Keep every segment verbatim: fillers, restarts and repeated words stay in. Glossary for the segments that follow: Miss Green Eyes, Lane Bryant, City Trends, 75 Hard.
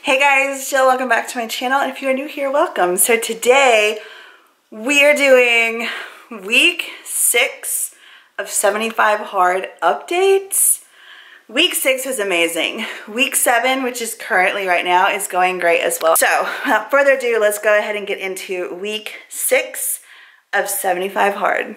Hey guys, Jill, welcome back to my channel. If you are new here, welcome. So today we are doing week six of seventy-five Hard updates. Week six was amazing. Week seven, which is currently right now, is going great as well. So without further ado, let's go ahead and get into week six of seventy-five Hard.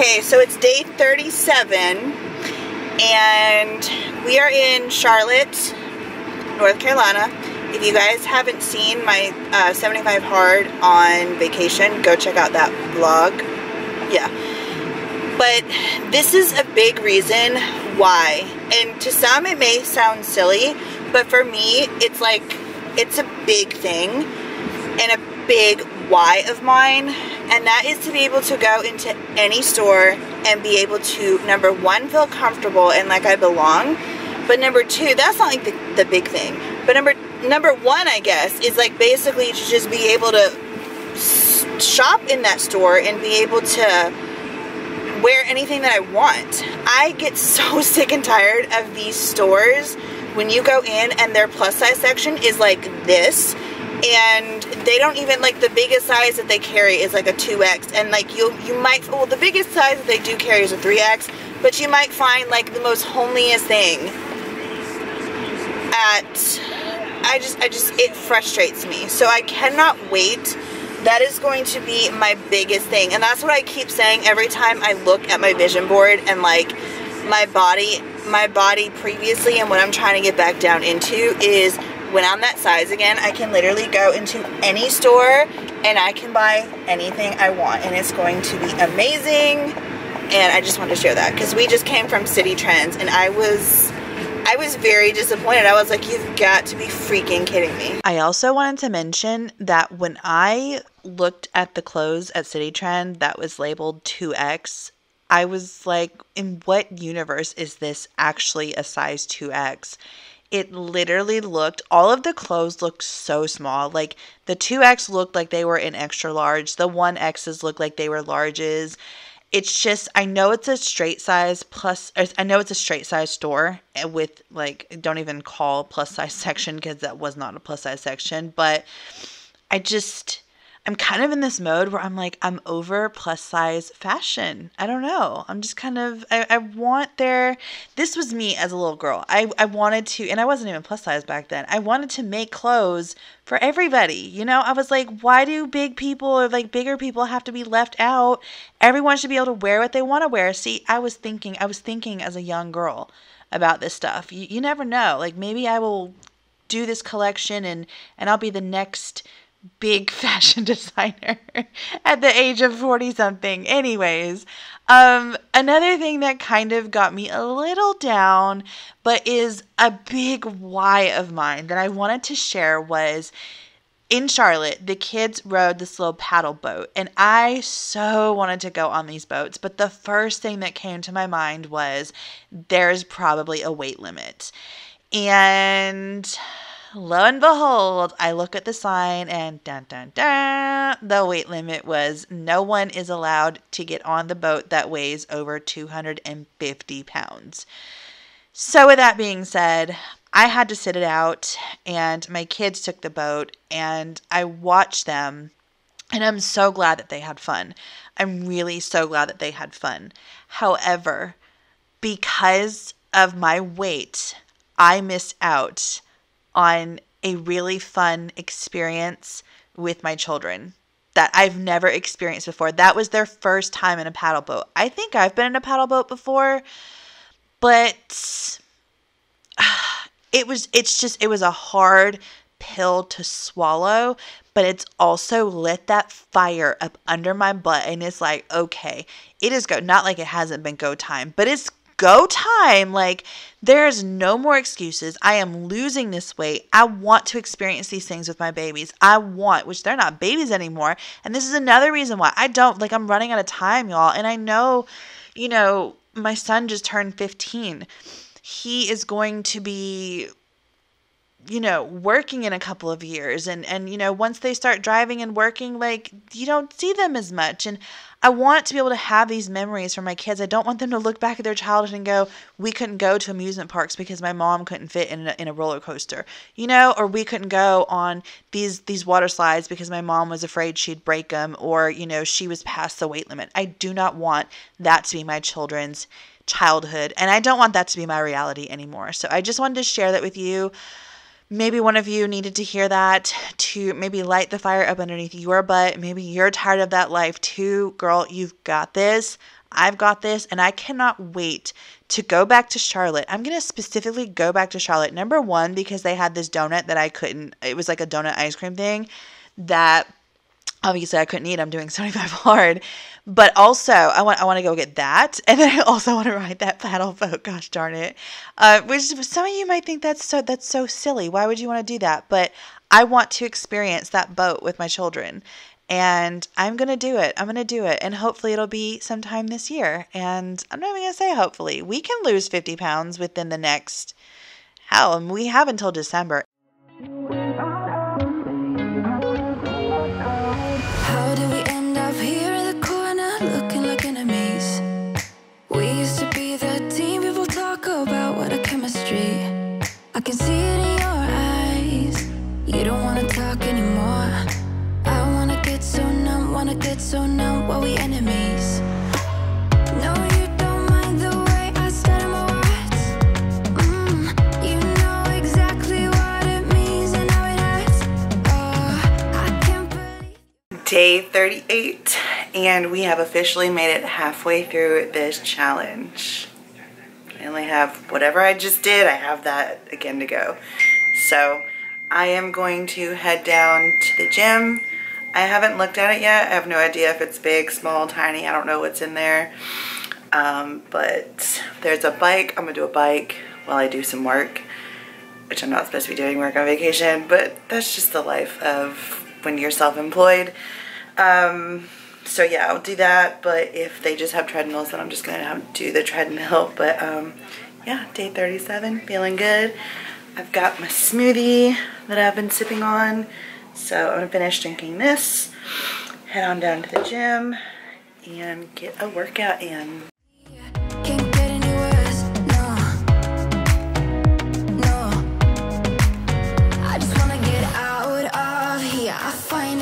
Okay, so it's day thirty-seven, and we are in Charlotte, North Carolina. If you guys haven't seen my uh, seventy-five Hard on vacation, go check out that vlog. Yeah. But this is a big reason why. And to some, it may sound silly, but for me, it's like, it's a big thing and a big why of mine. And that is to be able to go into any store and be able to, number one, feel comfortable and like I belong. But number two, that's not like the, the big thing. But number number one, I guess, is like basically to just be able to shop in that store and be able to wear anything that I want. I get so sick and tired of these stores when you go in and their plus size section is like this. And they don't even, like, the biggest size that they carry is like a two X, and like you you might, well, the biggest size that they do carry is a three X, but you might find like the most homeliest thing at, I just, I just, it frustrates me. So I cannot wait. That is going to be my biggest thing, and that's what I keep saying every time I look at my vision board and like my body, my body previously and what I'm trying to get back down into is, when I'm that size again, I can literally go into any store and I can buy anything I want, and it's going to be amazing. And I just wanted to share that because we just came from City Trends, and I was I was very disappointed. I was like, you've got to be freaking kidding me. I also wanted to mention that when I looked at the clothes at City Trend that was labeled two X, I was like, in what universe is this actually a size two X? It literally looked, all of the clothes looked so small. Like the two X looked like they were an extra large. The one X's looked like they were larges. It's just, I know it's a straight size plus, I know it's a straight size store with like, don't even call plus size section because that was not a plus size section. But I just, I'm kind of in this mode where I'm like, I'm over plus size fashion. I don't know. I'm just kind of, I, I want their, this was me as a little girl. I, I wanted to, and I wasn't even plus size back then. I wanted to make clothes for everybody. You know, I was like, why do big people or like bigger people have to be left out? Everyone should be able to wear what they want to wear. See, I was thinking, I was thinking as a young girl about this stuff. You, you never know. Like maybe I will do this collection and, and I'll be the next big fashion designer at the age of forty something. Anyways, um, another thing that kind of got me a little down, but is a big why of mine that I wanted to share was in Charlotte, the kids rode this little paddle boat, and I so wanted to go on these boats. But the first thing that came to my mind was there's probably a weight limit. And lo and behold, I look at the sign and dun dun dun, the weight limit was no one is allowed to get on the boat that weighs over two hundred fifty pounds. So with that being said, I had to sit it out, and my kids took the boat, and I watched them, and I'm so glad that they had fun. I'm really so glad that they had fun. However, because of my weight, I missed out on a really fun experience with my children that I've never experienced before. That was their first time in a paddle boat. I think I've been in a paddle boat before, but it was, it's just, it was a hard pill to swallow, but it's also lit that fire up under my butt. And it's like, okay, it is go, not like it hasn't been go time, but it's go time. Like, there's no more excuses. I am losing this weight. I want to experience these things with my babies. I want, which they're not babies anymore. And this is another reason why I don't, like, I'm running out of time, y'all. And I know, you know, my son just turned fifteen. He is going to be, you know, working in a couple of years. And, and, you know, once they start driving and working, like, you don't see them as much. And I want to be able to have these memories for my kids. I don't want them to look back at their childhood and go, we couldn't go to amusement parks because my mom couldn't fit in a, in a roller coaster, you know, or we couldn't go on these, these water slides because my mom was afraid she'd break them, or, you know, she was past the weight limit. I do not want that to be my children's childhood. And I don't want that to be my reality anymore. So I just wanted to share that with you. Maybe one of you needed to hear that to maybe light the fire up underneath your butt. Maybe you're tired of that life too. Girl, you've got this. I've got this. And I cannot wait to go back to Charlotte. I'm going to specifically go back to Charlotte. Number one, because they had this donut that I couldn't, it was like a donut ice cream thing that obviously I couldn't eat. I'm doing seventy-five hard. But also, I want I want to go get that. And then I also want to ride that paddle boat. Gosh darn it. Uh, which some of you might think that's so, that's so silly. Why would you want to do that? But I want to experience that boat with my children. And I'm going to do it. I'm going to do it. And hopefully it'll be sometime this year. And I'm not even going to say hopefully. We can lose fifty pounds within the next, hell, and we have until December. I can see it in your eyes. You don't wanna talk anymore. I wanna get so numb, wanna get so numb. While we enemies? No, you don't mind the way I stutter my words. Mm, you know exactly what it means and how it hurts. Oh, I can't believe. Day thirty-eight, and we have officially made it halfway through this challenge. I only have whatever I just did, I have that again to go. So I am going to head down to the gym. I haven't looked at it yet. I have no idea if it's big, small, tiny. I don't know what's in there. Um, but there's a bike. I'm gonna do a bike while I do some work, which I'm not supposed to be doing work on vacation, but that's just the life of when you're self-employed. Um, So yeah, I'll do that, but if they just have treadmills, then I'm just going to do the treadmill. But um, yeah, day thirty-seven, feeling good. I've got my smoothie that I've been sipping on, so I'm going to finish drinking this, head on down to the gym, and get a workout in.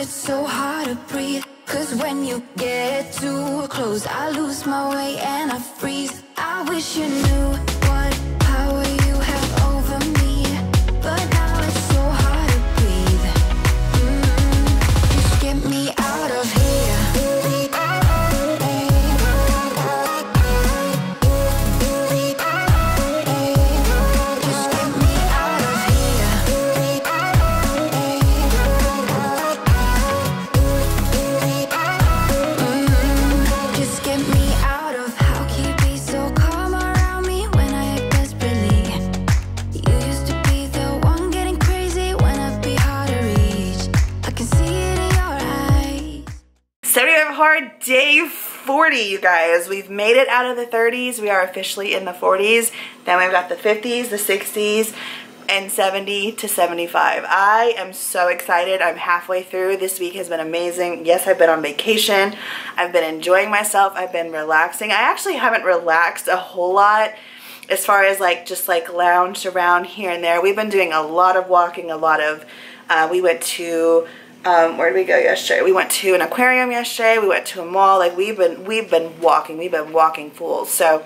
So hard to breathe, cause when you get too close, I lose my way and I freeze. I wish you knew what power you have over me, but now it's so hard to breathe. Mm-hmm. Just get me out of here. Just get me out of here. Hard day forty, you guys. We've made it out of the thirties. We are officially in the forties. Then we've got the fifties, the sixties, and seventy to seventy-five. I am so excited. I'm halfway through. This week has been amazing. Yes, I've been on vacation. I've been enjoying myself. I've been relaxing. I actually haven't relaxed a whole lot as far as like just like lounge around here and there. We've been doing a lot of walking, a lot of, uh, we went to Um, where did we go yesterday? We went to an aquarium yesterday. We went to a mall. Like we've been, we've been walking. We've been walking fools. So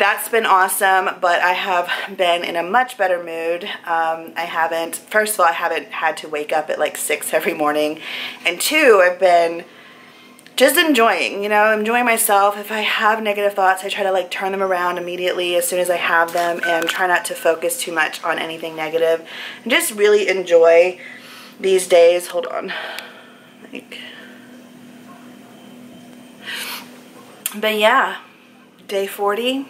that's been awesome. But I have been in a much better mood. Um, I haven't. First of all, I haven't had to wake up at like six every morning, and two, I've been just enjoying, you know, enjoying myself. If I have negative thoughts, I try to like turn them around immediately as soon as I have them and try not to focus too much on anything negative. And just really enjoy these days. Hold on. Like, but yeah, day forty.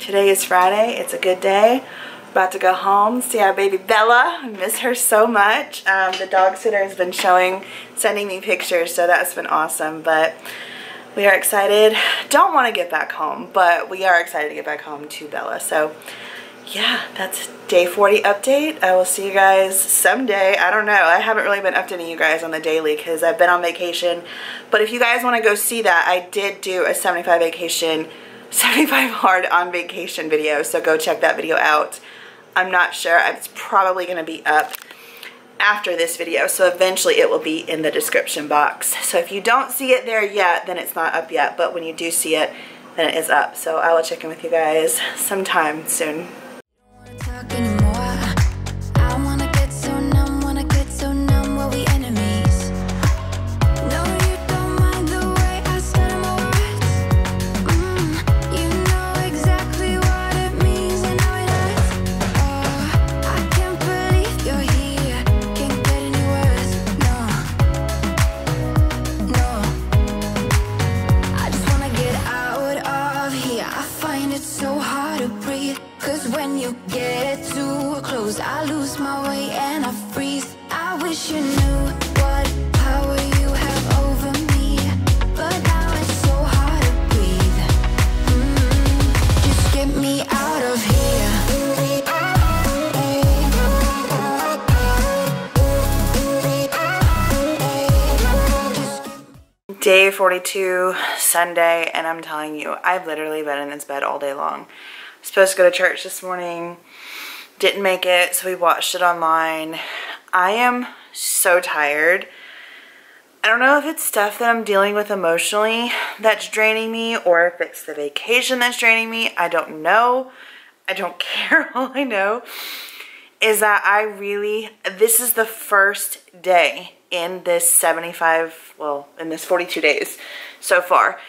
Today is Friday. It's a good day. About to go home, see our baby Bella. I miss her so much. Um, the dog sitter has been showing, sending me pictures, so that's been awesome. But we are excited. Don't want to get back home, but we are excited to get back home to Bella. So yeah, that's day forty update. I will see you guys someday. I don't know. I haven't really been updating you guys on the daily because I've been on vacation. But if you guys want to go see that, I did do a seventy-five vacation, seventy-five hard on vacation video. So go check that video out. I'm not sure. It's probably going to be up after this video, so eventually it will be in the description box. So if you don't see it there yet, then it's not up yet, but when you do see it, then it is up. So I will check in with you guys sometime soon. I lose my way and I freeze. I wish you knew what power you have over me, but now it's so hard to breathe. Mm-hmm. Just get me out of here. Day forty-two, Sunday, and I'm telling you, I've literally been in this bed all day long. I'm supposed to go to church this morning. Didn't make it, so we watched it online. I am so tired. I don't know if it's stuff that I'm dealing with emotionally that's draining me or if it's the vacation that's draining me. I don't know. I don't care. All I know is that I really, this is the first day in this seventy-five, well, in this forty-two days so far,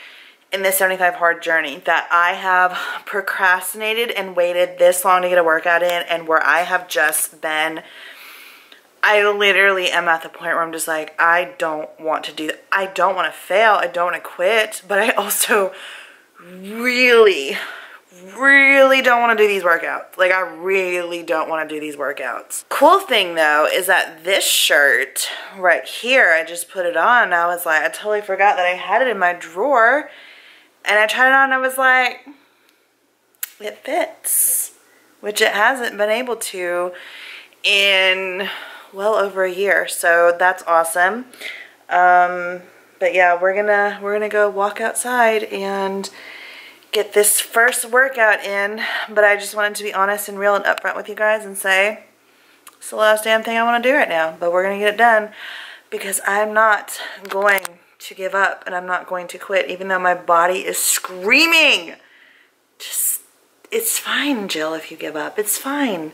in this seventy-five hard journey, that I have procrastinated and waited this long to get a workout in, and where I have just been, I literally am at the point where I'm just like, I don't want to do that. I don't want to fail. I don't want to quit, but I also really, really don't want to do these workouts. Like, I really don't want to do these workouts. Cool thing though is that this shirt right here, I just put it on and I was like, I totally forgot that I had it in my drawer. And I tried it on and I was like, it fits, which it hasn't been able to in well over a year. So that's awesome. Um, but yeah, we're gonna, we're gonna go walk outside and get this first workout in. But I just wanted to be honest and real and upfront with you guys and say, it's the last damn thing I wanna do right now, but we're gonna get it done because I'm not going to give up and I'm not going to quit, even though my body is screaming. Just, it's fine, Jill, if you give up. It's fine.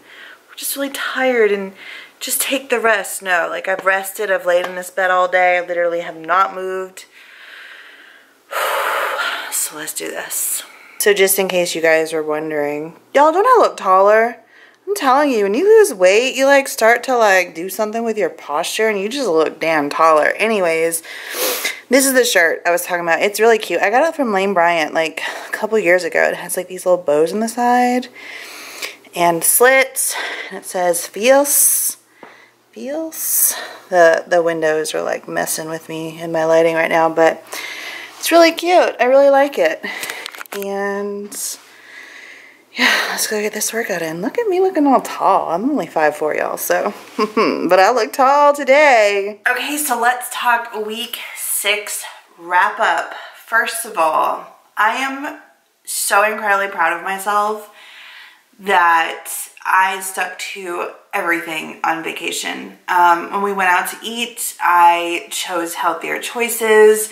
We're just really tired and just take the rest. No, like, I've rested. I've laid in this bed all day. I literally have not moved. So let's do this. So just in case you guys were wondering, y'all, don't I look taller? I'm telling you, when you lose weight, you like start to like do something with your posture and you just look damn taller. Anyways, this is the shirt I was talking about. It's really cute. I got it from Lane Bryant like a couple years ago. It has like these little bows on the side and slits. And it says feels, feels. The, the windows are like messing with me in my lighting right now, but it's really cute. I really like it. And yeah, let's go get this workout in. Look at me looking all tall. I'm only five foot four, y'all, so. But I look tall today. Okay, so let's talk week six wrap up. First of all, I am so incredibly proud of myself that I stuck to everything on vacation. Um, when we went out to eat, I chose healthier choices.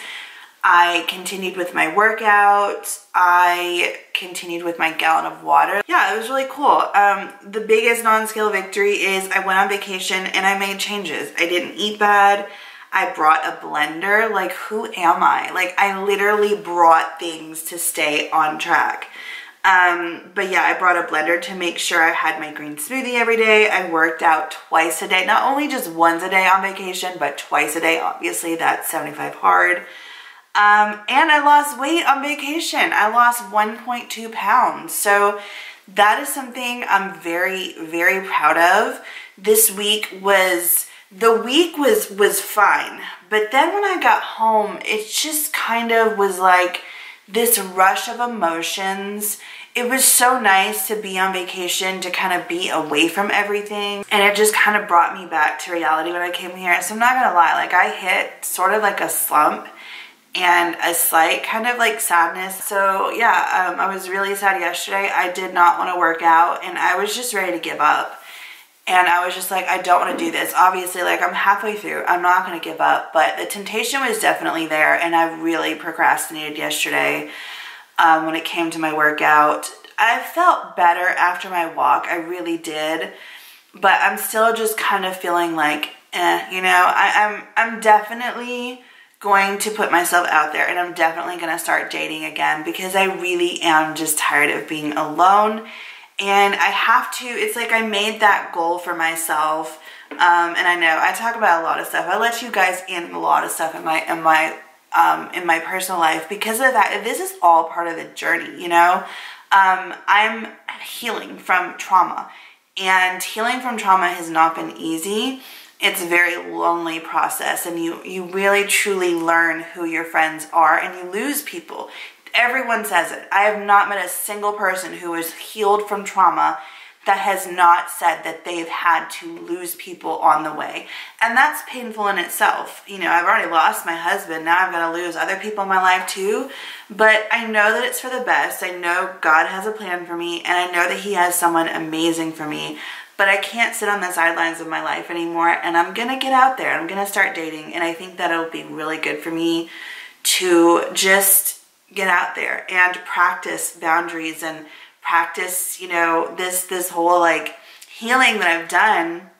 I continued with my workout. I continued with my gallon of water. Yeah, it was really cool. Um, the biggest non-scale victory is I went on vacation and I made changes. I didn't eat bad. I brought a blender. Like, who am I? Like, I literally brought things to stay on track. Um, but yeah, I brought a blender to make sure I had my green smoothie every day. I worked out twice a day, not only just once a day on vacation, but twice a day. Obviously, that's seventy-five hard. Um, and I lost weight on vacation. I lost one point two pounds. So that is something I'm very, very proud of. This week was, the week was, was fine. But then when I got home, it just kind of was like this rush of emotions. It was so nice to be on vacation, to kind of be away from everything. And it just kind of brought me back to reality when I came here. So I'm not gonna lie, like I hit sort of like a slump and a slight kind of like sadness. So yeah, um, I was really sad yesterday. I did not want to work out and I was just ready to give up. And I was just like, I don't want to do this. Obviously, like I'm halfway through, I'm not going to give up, but the temptation was definitely there. And I really procrastinated yesterday um, when it came to my workout. I felt better after my walk, I really did. But I'm still just kind of feeling like, eh, you know, I, I'm, I'm definitely going to put myself out there and I'm definitely going to start dating again because I really am just tired of being alone and I have to, it's like I made that goal for myself. Um, and I know I talk about a lot of stuff. I let you guys in a lot of stuff in my, in my, um, in my personal life because of that. This is all part of the journey, you know, um, I'm healing from trauma and healing from trauma has not been easy. It's a very lonely process and you, you really truly learn who your friends are and you lose people. Everyone says it. I have not met a single person who is healed from trauma that has not said that they've had to lose people on the way. And that's painful in itself. You know, I've already lost my husband. Now I'm going to lose other people in my life too. But I know that it's for the best. I know God has a plan for me and I know that he has someone amazing for me. But I can't sit on the sidelines of my life anymore and I'm gonna get out there. I'm gonna start dating and I think that it'll be really good for me to just get out there and practice boundaries and practice, you know, this, this whole like healing that I've done,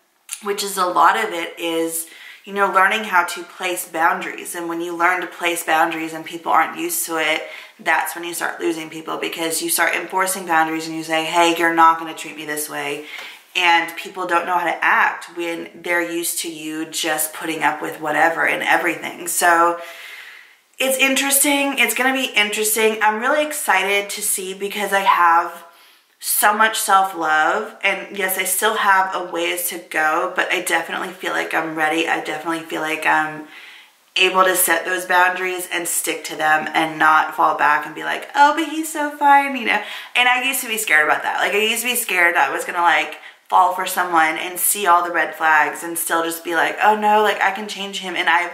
which is a lot of it is, you know, learning how to place boundaries. And when you learn to place boundaries and people aren't used to it, that's when you start losing people because you start enforcing boundaries and you say, hey, you're not gonna treat me this way. And people don't know how to act when they're used to you just putting up with whatever and everything. So it's interesting. It's going to be interesting. I'm really excited to see because I have so much self-love. And yes, I still have a ways to go, but I definitely feel like I'm ready. I definitely feel like I'm able to set those boundaries and stick to them and not fall back and be like, oh, but he's so fine, you know. And I used to be scared about that. Like I used to be scared that I was going to like fall for someone and see all the red flags and still just be like, oh no, like I can change him. And I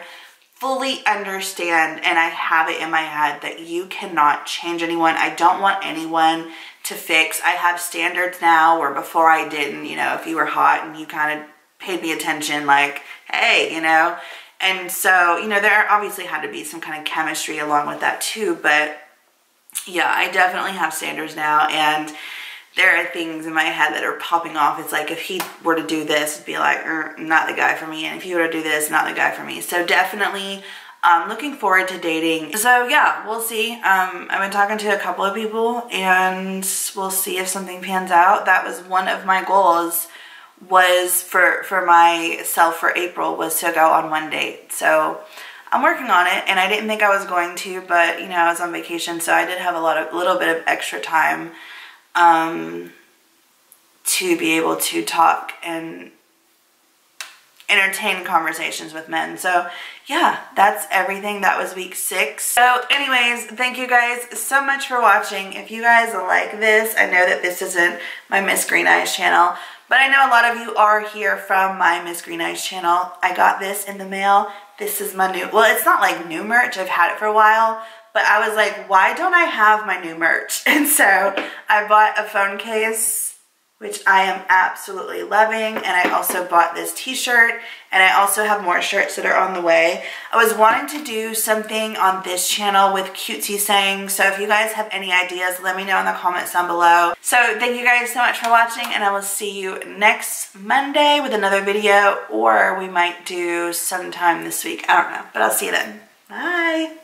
fully understand and I have it in my head that you cannot change anyone. I don't want anyone to fix. I have standards now where before I didn't, you know, if you were hot and you kind of paid me attention, like, hey, you know. And so, you know, there obviously had to be some kind of chemistry along with that too. But yeah, I definitely have standards now and there are things in my head that are popping off. It's like if he were to do this, it'd be like, er, not the guy for me. And if he were to do this, not the guy for me. So definitely um, looking forward to dating. So yeah, we'll see. Um, I've been talking to a couple of people and we'll see if something pans out. That was one of my goals was for, for myself for April was to go on one date. So I'm working on it and I didn't think I was going to, but you know, I was on vacation. So I did have a lot of, a little bit of extra time um to be able to talk and entertain conversations with men. So yeah, that's everything. That was week six. So anyways, thank you guys so much for watching. If you guys like this, I know that this isn't my Miss Green Eyes channel, but I know a lot of you are here from my Miss Green Eyes channel. I got this in the mail. This is my new, well, it's not like new merch. I've had it for a while, but I was like, why don't I have my new merch? And so I bought a phone case which I am absolutely loving. And I also bought this t-shirt, and I also have more shirts that are on the way. I was wanting to do something on this channel with cutesy saying, so if you guys have any ideas, let me know in the comments down below. So thank you guys so much for watching, and I will see you next Monday with another video, or we might do sometime this week. I don't know, but I'll see you then. Bye.